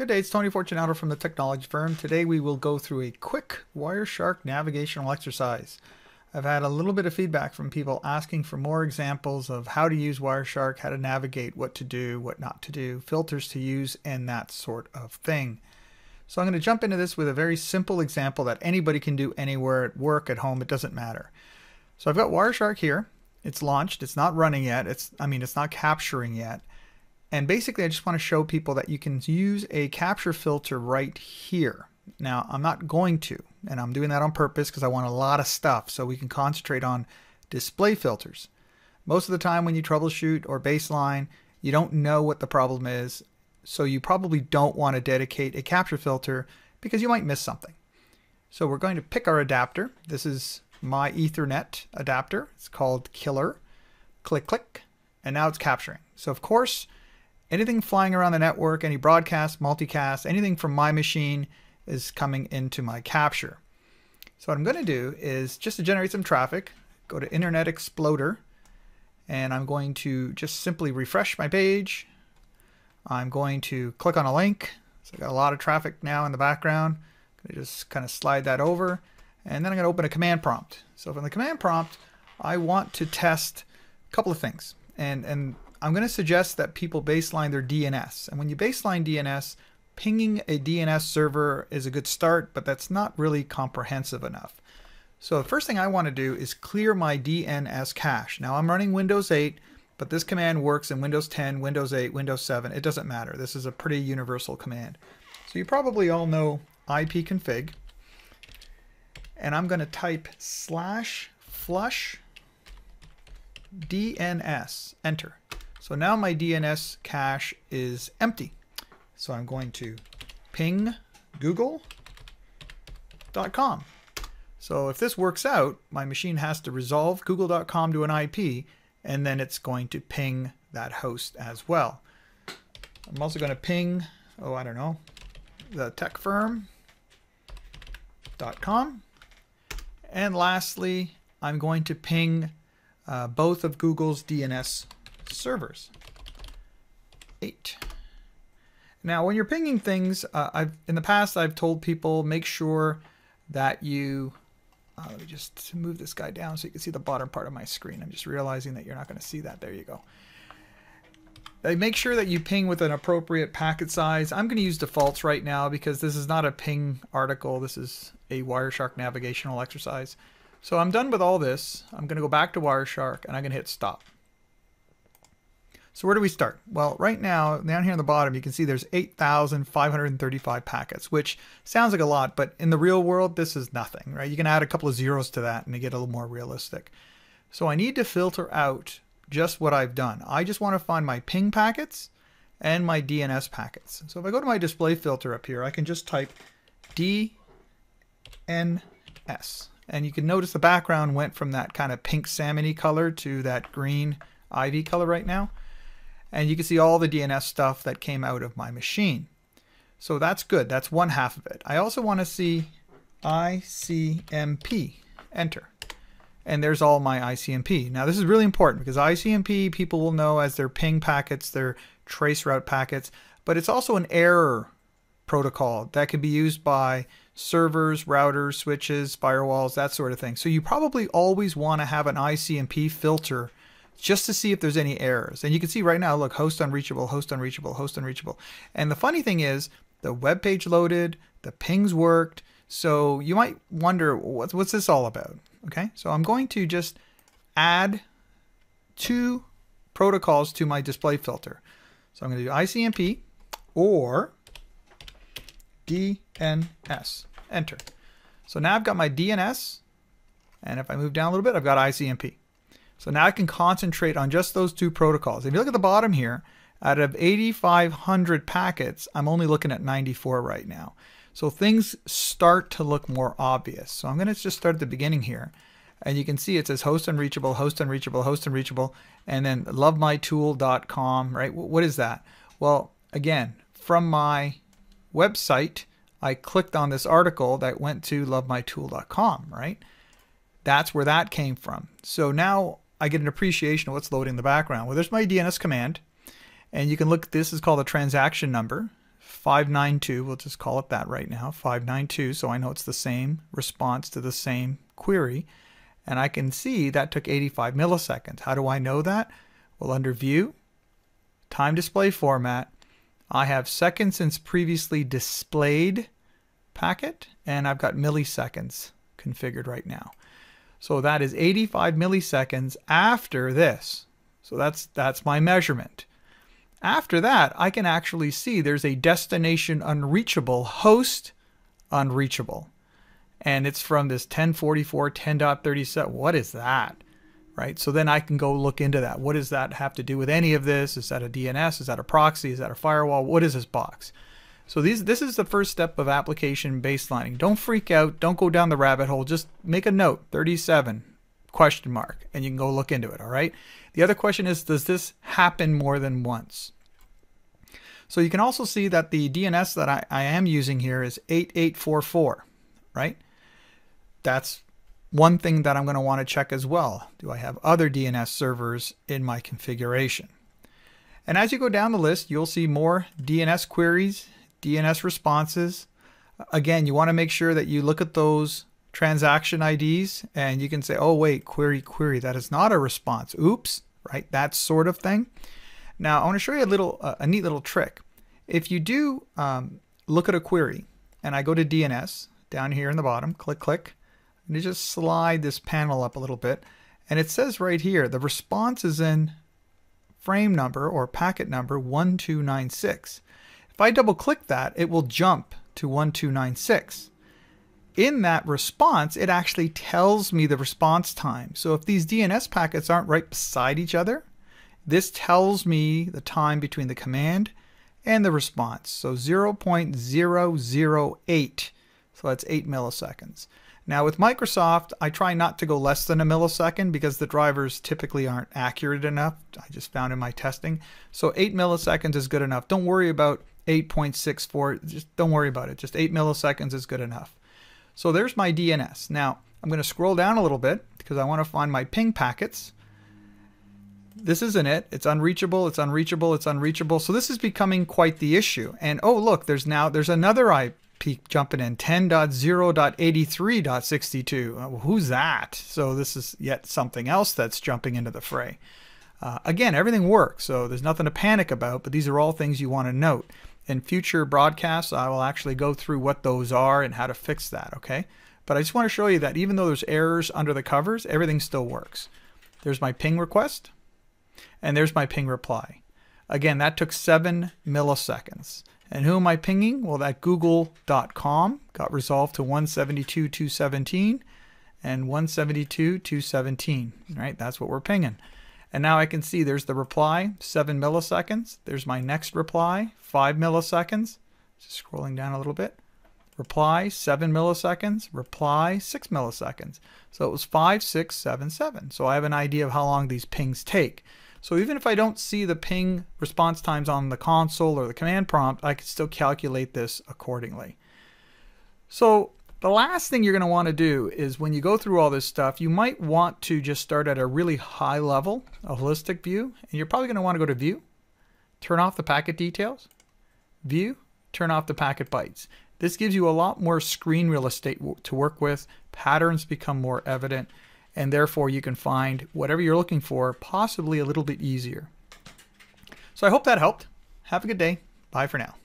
Good day, it's Tony Fortunato from The Technology Firm. Today we will go through a quick Wireshark navigational exercise. I've had a little bit of feedback from people asking for more examples of how to use Wireshark, how to navigate, what to do, what not to do, filters to use, and that sort of thing. So I'm going to jump into this with a very simple example that anybody can do anywhere, at work, at home, it doesn't matter. So I've got Wireshark here. It's launched, it's not running yet, it's not capturing yet. And basically, I just want to show people that you can use a capture filter right here. Now, I'm not going to, and I'm doing that on purpose because I want a lot of stuff so we can concentrate on display filters. Most of the time when you troubleshoot or baseline, you don't know what the problem is, so you probably don't want to dedicate a capture filter because you might miss something. So we're going to pick our adapter. This is my Ethernet adapter. It's called Killer. Click, click, and now it's capturing. So of course, anything flying around the network, any broadcast, multicast, anything from my machine is coming into my capture. So what I'm going to do is, just to generate some traffic, go to Internet Exploder, and I'm going to just simply refresh my page. I'm going to click on a link. So I've got a lot of traffic now in the background. I'm going to just kind of slide that over, and then I'm going to open a command prompt. So from the command prompt, I want to test a couple of things, and I'm going to suggest that people baseline their DNS. And when you baseline DNS, pinging a DNS server is a good start, but that's not really comprehensive enough. So the first thing I want to do is clear my DNS cache. Now I'm running Windows 8, but this command works in Windows 10, Windows 8, Windows 7. It doesn't matter. This is a pretty universal command. So you probably all know ipconfig. And I'm going to type /flush DNS, enter. So now my DNS cache is empty. So I'm going to ping google.com. So if this works out, my machine has to resolve google.com to an IP, and then it's going to ping that host as well. I'm also going to ping, the tech firm.com. And lastly, I'm going to ping both of Google's DNS servers. 8. Now when you're pinging things, in the past I've told people, make sure that you let me just move this guy down so you can see the bottom part of my screen. I'm just realizing that you're not going to see that. There you go. They make sure that you ping with an appropriate packet size. I'm going to use defaults right now because this is not a ping article. This is a Wireshark navigational exercise. So I'm done with all this. I'm going to go back to Wireshark and I'm going to hit stop. So where do we start? Well, right now, down here on the bottom, you can see there's 8,535 packets, which sounds like a lot, but in the real world, this is nothing, right? You can add a couple of zeros to that and you get a little more realistic. So I need to filter out just what I've done. I just want to find my ping packets and my DNS packets. So if I go to my display filter up here, I can just type DNS. And you can notice the background went from that kind of pink salmon-y color to that green ivy color right now. And you can see all the DNS stuff that came out of my machine. So that's good. That's one half of it. I also want to see ICMP, enter. And there's all my ICMP. Now this is really important because ICMP people will know as their ping packets, their traceroute packets, but it's also an error protocol that can be used by servers, routers, switches, firewalls, that sort of thing. So you probably always want to have an ICMP filter just to see if there's any errors. And you can see right now, look, host unreachable, host unreachable, host unreachable. And the funny thing is, the web page loaded, the pings worked. So you might wonder, what's this all about? Okay, so I'm going to just add 2 protocols to my display filter. So I'm going to do ICMP or DNS, enter. So now I've got my DNS, and if I move down a little bit, I've got ICMP. So now I can concentrate on just those 2 protocols. If you look at the bottom here, out of 8,500 packets, I'm only looking at 94 right now. So things start to look more obvious. So I'm going to just start at the beginning here. And you can see it says host unreachable, host unreachable, host unreachable, and then lovemytool.com, right? What is that? Well, again, from my website, I clicked on this article that went to lovemytool.com, right? That's where that came from. So now I get an appreciation of what's loading in the background. Well, there's my DNS command, and you can look, this is called a transaction number, 592, we'll just call it that right now, 592, so I know it's the same response to the same query, and I can see that took 85 milliseconds. How do I know that? Well, under View, Time Display Format, I have seconds since previously displayed packet, and I've got milliseconds configured right now. So that is 85 milliseconds after this. So that's my measurement. After that, I can actually see there's a destination unreachable, host unreachable. And it's from this 1044 10.37. What is that? Right? So then I can go look into that. What does that have to do with any of this? Is that a DNS? Is that a proxy? Is that a firewall? What is this box? So this is the first step of application baselining. Don't freak out. Don't go down the rabbit hole. Just make a note, 37, question mark, and you can go look into it, all right? The other question is, does this happen more than once? So you can also see that the DNS that I am using here is 8844, right? That's one thing that I'm going to want to check as well. Do I have other DNS servers in my configuration? And as you go down the list, you'll see more DNS queries, DNS responses. Again, you want to make sure that you look at those transaction IDs and you can say, oh wait, query, that is not a response, oops, right? That sort of thing. Now I want to show you a neat little trick. If you do look at a query, and I go to DNS down here in the bottom, click, and you just slide this panel up a little bit, and it says right here the response is in frame number or packet number 1296. If I double click that, it will jump to 1296. In that response, it actually tells me the response time. So if these DNS packets aren't right beside each other, this tells me the time between the command and the response. So 0.008. So that's 8 milliseconds. Now with Microsoft, I try not to go less than a millisecond because the drivers typically aren't accurate enough. I just found in my testing. So 8 milliseconds is good enough. Don't worry about 8.64, just don't worry about it. Just 8 milliseconds is good enough. So there's my DNS. Now I'm going to scroll down a little bit because I want to find my ping packets. This isn't it. It's unreachable, it's unreachable, it's unreachable. So this is becoming quite the issue. And oh look, there's another IP jumping in, 10.0.83.62. Who's that? So this is yet something else that's jumping into the fray. Again, everything works, so there's nothing to panic about, but these are all things you want to note. In future broadcasts, I will actually go through what those are and how to fix that, okay? But I just want to show you that even though there's errors under the covers, everything still works. There's my ping request, and there's my ping reply. Again, that took 7 milliseconds. And who am I pinging? Well, that google.com got resolved to 172.217 and 172.217, right? That's what we're pinging. And now I can see there's the reply, 7 milliseconds. There's my next reply, 5 milliseconds. Just scrolling down a little bit. Reply, 7 milliseconds. Reply, 6 milliseconds. So it was 5, 6, 7, 7. So I have an idea of how long these pings take. So even if I don't see the ping response times on the console or the command prompt, I can still calculate this accordingly. So the last thing you're going to want to do is when you go through all this stuff, you might want to just start at a really high level, a holistic view, and you're probably going to want to go to View, turn off the packet details, View, turn off the packet bytes. This gives you a lot more screen real estate to work with, patterns become more evident, and therefore you can find whatever you're looking for possibly a little bit easier. So I hope that helped. Have a good day. Bye for now.